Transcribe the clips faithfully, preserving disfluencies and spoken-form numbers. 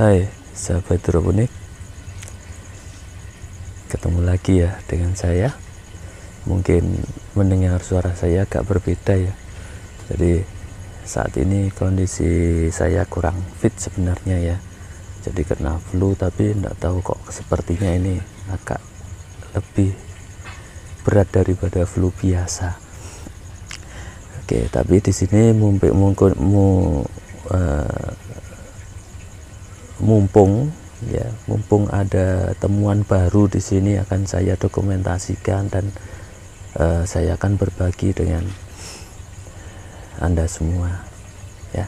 Hai sahabat hidroponik, ketemu lagi ya dengan saya. Mungkin mendengar suara saya agak berbeda ya. Jadi saat ini kondisi saya kurang fit sebenarnya ya. Jadi kena flu, tapi enggak tahu kok sepertinya ini agak lebih berat daripada flu biasa. Oke, tapi di sini mumpung, mumpung, mumpung, uh, mumpung ya, mumpung ada temuan baru di sini akan saya dokumentasikan dan uh, saya akan berbagi dengan Anda semua ya.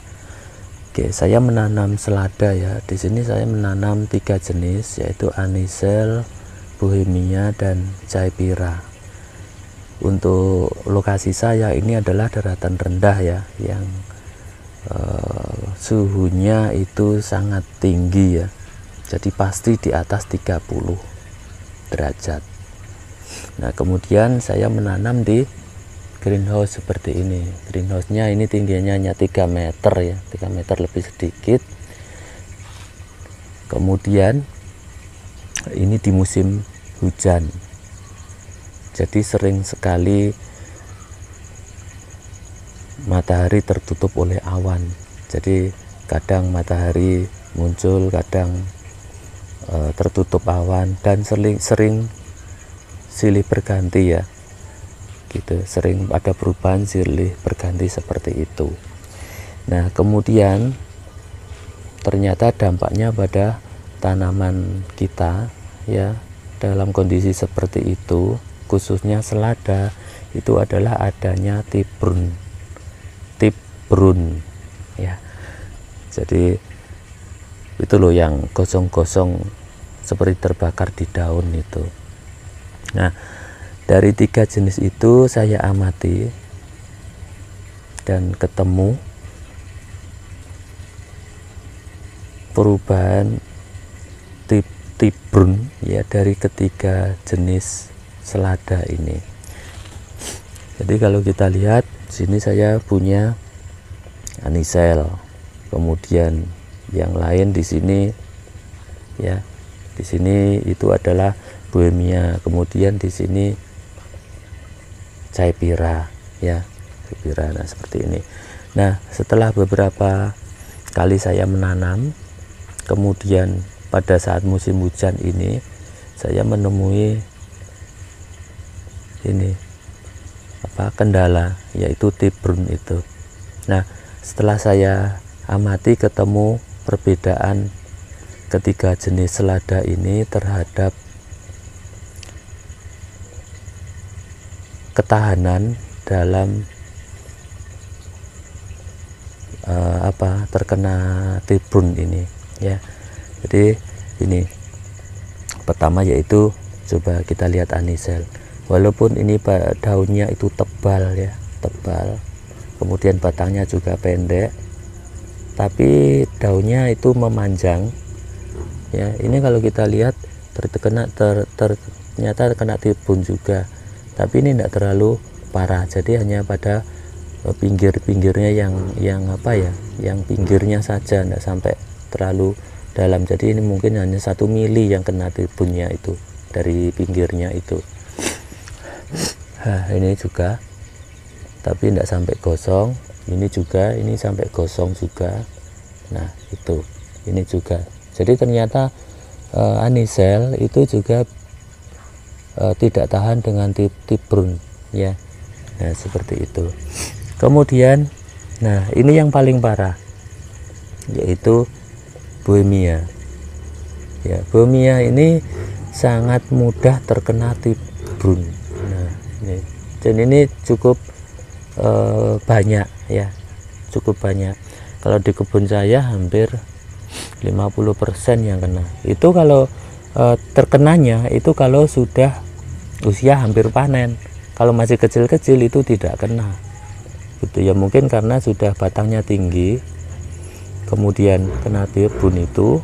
Oke, saya menanam selada ya. Di sini saya menanam tiga jenis, yaitu Anizel, Bohemia, dan Caipira. Untuk lokasi saya ini adalah daratan rendah ya, yang uh, suhunya itu sangat tinggi ya, jadi pasti di atas tiga puluh derajat. Nah, kemudian saya menanam di greenhouse seperti ini. Greenhouse-nya ini tingginya hanya tiga meter ya, tiga meter lebih sedikit. Kemudian ini di musim hujan, jadi sering sekali matahari tertutup oleh awan. Jadi kadang matahari muncul, kadang e, tertutup awan, dan sering, sering silih berganti ya, gitu. Sering ada perubahan silih berganti seperti itu. Nah, kemudian ternyata dampaknya pada tanaman kita ya, dalam kondisi seperti itu, khususnya selada, itu adalah adanya tibrun tibrun ya. Jadi itu loh yang gosong-gosong seperti terbakar di daun itu. Nah, dari tiga jenis itu saya amati dan ketemu perubahan tip tibrun ya dari ketiga jenis selada ini. Jadi kalau kita lihat sini, saya punya Anizel, kemudian yang lain di sini ya, di sini itu adalah Bohemia, kemudian di sini Caipira ya, Caipira. Nah, seperti ini. Nah, setelah beberapa kali saya menanam, kemudian pada saat musim hujan ini saya menemui ini apa kendala, yaitu tibrun itu. Nah, setelah saya amati ketemu perbedaan ketiga jenis selada ini terhadap ketahanan dalam uh, apa terkena tibrun ini ya. Jadi ini pertama yaitu, coba kita lihat Anizel. Walaupun ini daunnya itu tebal ya, tebal, kemudian batangnya juga pendek, tapi daunnya itu memanjang ya. Ini kalau kita lihat terkena ter, ter, ternyata terkena tibrun juga, tapi ini tidak terlalu parah. Jadi hanya pada pinggir-pinggirnya yang yang apa ya, yang pinggirnya saja, tidak sampai terlalu dalam. Jadi ini mungkin hanya satu mili yang kena tibrunnya itu dari pinggirnya itu. Nah, ini juga, tapi tidak sampai gosong. Ini juga, ini sampai gosong juga. Nah, itu, ini juga. Jadi ternyata uh, Anizel itu juga uh, tidak tahan dengan tibrun ya. Nah, seperti itu. Kemudian, nah ini yang paling parah, yaitu Bohemia. Ya, Bohemia ini sangat mudah terkena tibrun. Nah, ini, dan ini cukup e, banyak ya, cukup banyak. Kalau di kebun saya hampir lima puluh persen yang kena. Itu kalau e, terkenanya itu kalau sudah usia hampir panen. Kalau masih kecil-kecil itu tidak kena. Gitu ya, mungkin karena sudah batangnya tinggi, kemudian kena tibrun itu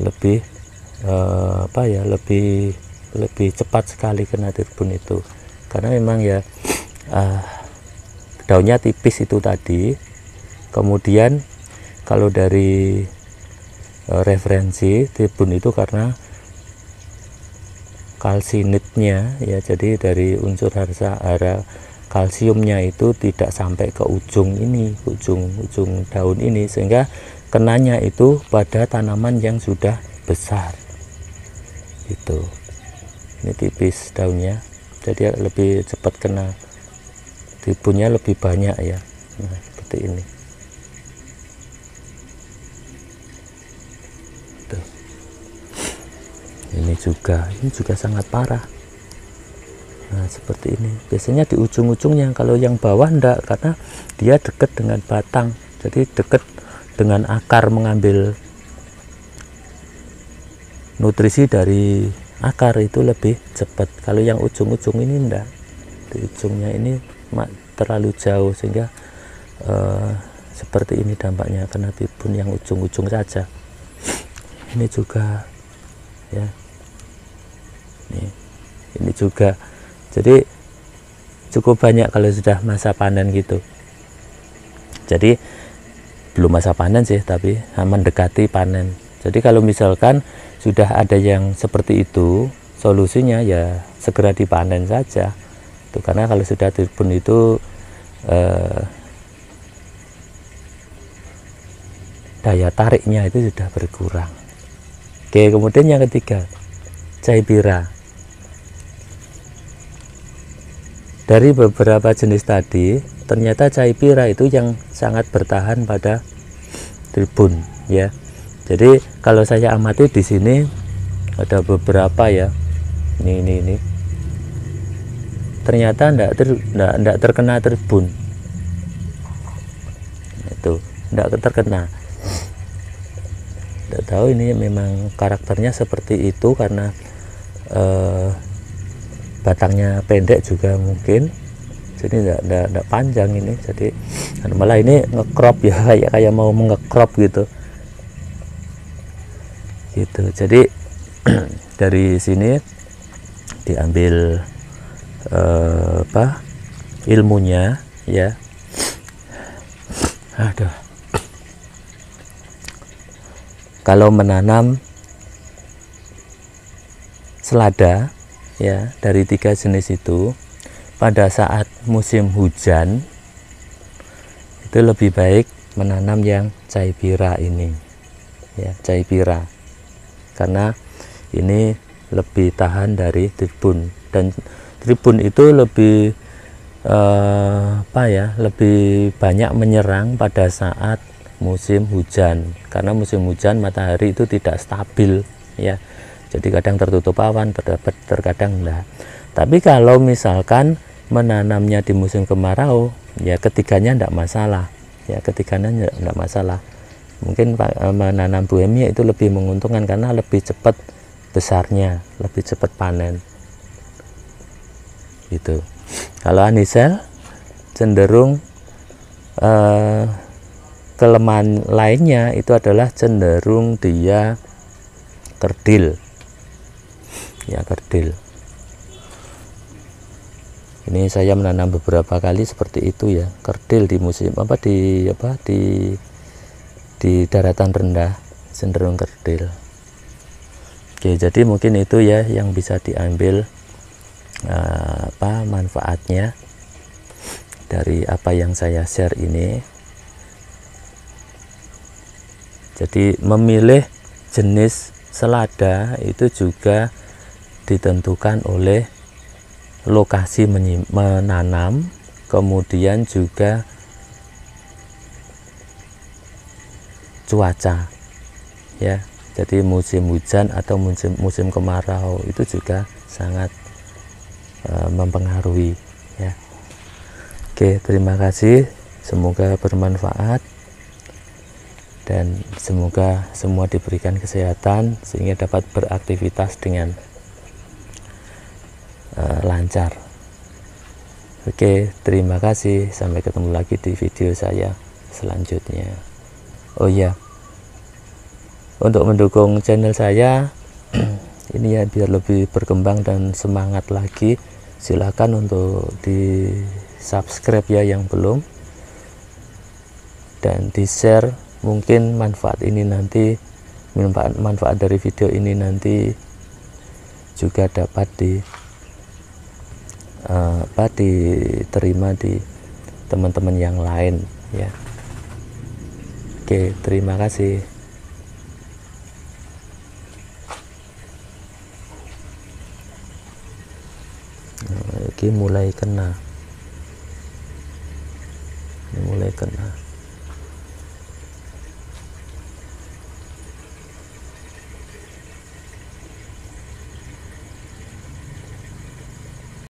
lebih e, apa ya, lebih lebih cepat sekali kena tibrun itu, karena memang ya uh, daunnya tipis itu tadi, kemudian Kalau dari uh, referensi tribun itu karena kalsinitnya ya, jadi dari unsur hara kalsiumnya itu tidak sampai ke ujung ini, ujung-ujung daun ini, sehingga kenanya itu pada tanaman yang sudah besar gitu. Ini tipis daunnya, jadi lebih cepat kena, tribunnya lebih banyak ya. Nah, seperti ini tuh. Ini juga, ini juga sangat parah. Nah, seperti ini biasanya di ujung-ujungnya. Kalau yang bawah enggak, karena dia dekat dengan batang, jadi dekat dengan akar, mengambil nutrisi dari akar itu lebih cepat. Kalau yang ujung-ujung ini enggak, di ujungnya ini terlalu jauh, sehingga eh, seperti ini dampaknya karena tribun yang ujung-ujung saja. Ini juga ya, nih ini juga. Jadi cukup banyak kalau sudah masa panen gitu. Jadi belum masa panen sih, tapi mendekati panen. Jadi kalau misalkan sudah ada yang seperti itu, solusinya ya segera dipanen saja. Itu karena kalau sudah tribun itu eh, daya tariknya itu sudah berkurang. Oke, kemudian yang ketiga, Caipira. Dari beberapa jenis tadi, ternyata Caipira itu yang sangat bertahan pada tribun ya. Jadi kalau saya amati di sini ada beberapa ya. Ini ini ini. Ternyata enggak ter, enggak, enggak terkena tribun. Itu, enggak terkena. Enggak tahu ini memang karakternya seperti itu karena eh, batangnya pendek juga mungkin, jadi tidak panjang ini, jadi malah ini ngekrop ya, kayak kayak mau mengekrop gitu gitu. Jadi dari sini diambil eh, apa ilmunya ya. Aduh, kalau menanam selada ya, dari tiga jenis itu pada saat musim hujan itu lebih baik menanam yang Caipira ini ya, Caipira, karena ini lebih tahan dari tribun, dan tribun itu lebih eh, apa ya, lebih banyak menyerang pada saat musim hujan, karena musim hujan matahari itu tidak stabil ya. Jadi kadang tertutup awan, terkadang enggak. Tapi kalau misalkan menanamnya di musim kemarau, ya ketiganya enggak masalah. Ya ketiganya enggak masalah. Mungkin menanam Bohemia itu lebih menguntungkan karena lebih cepat besarnya, lebih cepat panen. Gitu. Kalau Anizel cenderung eh, kelemahan lainnya itu adalah cenderung dia kerdil. Ya kerdil. Ini saya menanam beberapa kali seperti itu ya, kerdil di musim apa di apa di di daratan rendah cenderung kerdil. Oke, jadi mungkin itu ya yang bisa diambil uh, apa manfaatnya dari apa yang saya share ini. Jadi memilih jenis selada itu juga ditentukan oleh lokasi menanam, kemudian juga cuaca ya. Jadi musim hujan atau musim musim kemarau itu juga sangat uh, mempengaruhi ya. Oke, terima kasih, semoga bermanfaat dan semoga semua diberikan kesehatan sehingga dapat beraktivitas dengan lancar. Oke, terima kasih, sampai ketemu lagi di video saya selanjutnya. Oh iya, untuk mendukung channel saya ini ya biar lebih berkembang dan semangat lagi, silahkan untuk di subscribe ya yang belum, dan di share mungkin manfaat ini nanti manfaat, manfaat dari video ini nanti juga dapat di uh, apa diterima di teman-teman yang lain ya. Oke, terima kasih. Mulai kena mulai kena